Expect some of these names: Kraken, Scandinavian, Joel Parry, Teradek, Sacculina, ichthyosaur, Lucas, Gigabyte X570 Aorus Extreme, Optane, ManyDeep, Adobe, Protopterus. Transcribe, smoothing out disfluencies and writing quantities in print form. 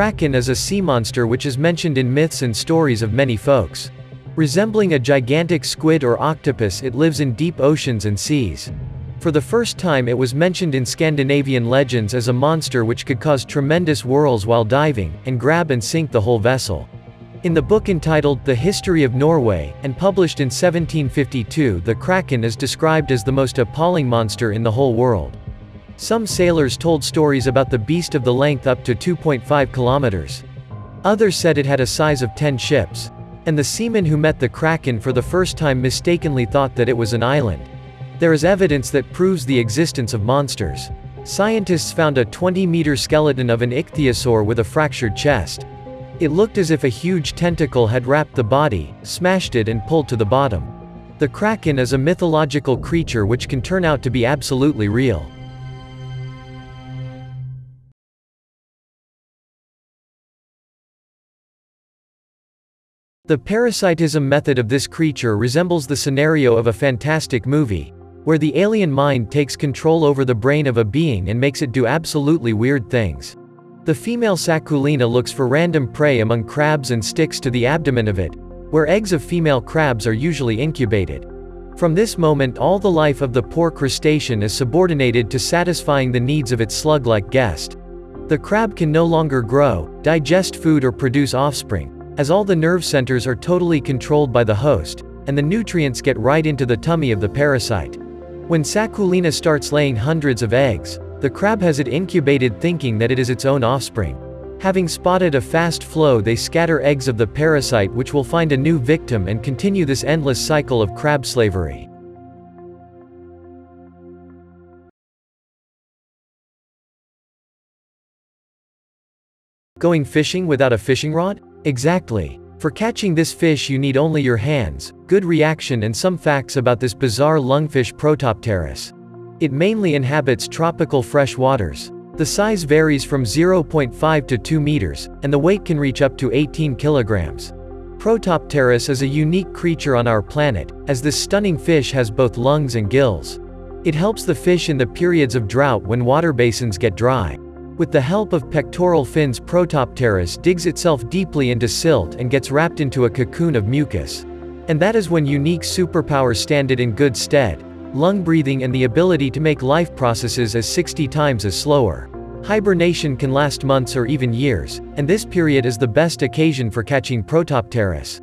kraken is a sea monster which is mentioned in myths and stories of many folks. Resembling a gigantic squid or octopus, it lives in deep oceans and seas. For the first time it was mentioned in Scandinavian legends as a monster which could cause tremendous whirls while diving, and grab and sink the whole vessel. In the book entitled The History of Norway, and published in 1752, the kraken is described as the most appalling monster in the whole world. Some sailors told stories about the beast of the length up to 2.5 kilometers. Others said it had a size of 10 ships. And the seamen who met the kraken for the first time mistakenly thought that it was an island. There is evidence that proves the existence of monsters. Scientists found a 20-meter skeleton of an ichthyosaur with a fractured chest. It looked as if a huge tentacle had wrapped the body, smashed it and pulled to the bottom. The kraken is a mythological creature which can turn out to be absolutely real. The parasitism method of this creature resembles the scenario of a fantastic movie, where the alien mind takes control over the brain of a being and makes it do absolutely weird things. The female Sacculina looks for random prey among crabs and sticks to the abdomen of it, where eggs of female crabs are usually incubated. From this moment all the life of the poor crustacean is subordinated to satisfying the needs of its slug-like guest. The crab can no longer grow, digest food or produce offspring, as all the nerve centers are totally controlled by the host, and the nutrients get right into the tummy of the parasite. When Sacculina starts laying hundreds of eggs, the crab has it incubated thinking that it is its own offspring. Having spotted a fast flow, they scatter eggs of the parasite which will find a new victim and continue this endless cycle of crab slavery. Going fishing without a fishing rod? Exactly. For catching this fish you need only your hands, good reaction and some facts about this bizarre lungfish Protopterus. It mainly inhabits tropical fresh waters. The size varies from 0.5 to 2 meters, and the weight can reach up to 18 kilograms. Protopterus is a unique creature on our planet, as this stunning fish has both lungs and gills. It helps the fish in the periods of drought when water basins get dry. With the help of pectoral fins, Protopterus digs itself deeply into silt and gets wrapped into a cocoon of mucus. And that is when unique superpowers stand it in good stead: lung breathing and the ability to make life processes as 60 times as slower. Hibernation can last months or even years, and this period is the best occasion for catching Protopterus.